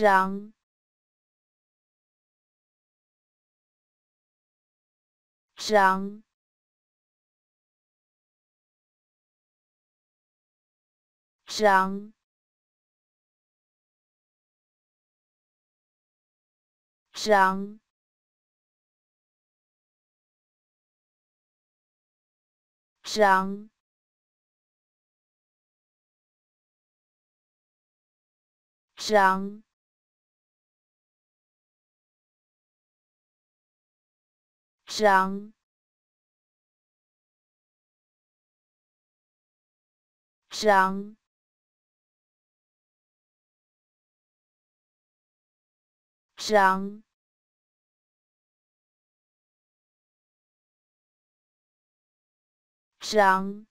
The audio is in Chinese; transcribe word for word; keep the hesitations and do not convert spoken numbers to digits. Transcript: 长 长 长 长 长 长 长 长 长 长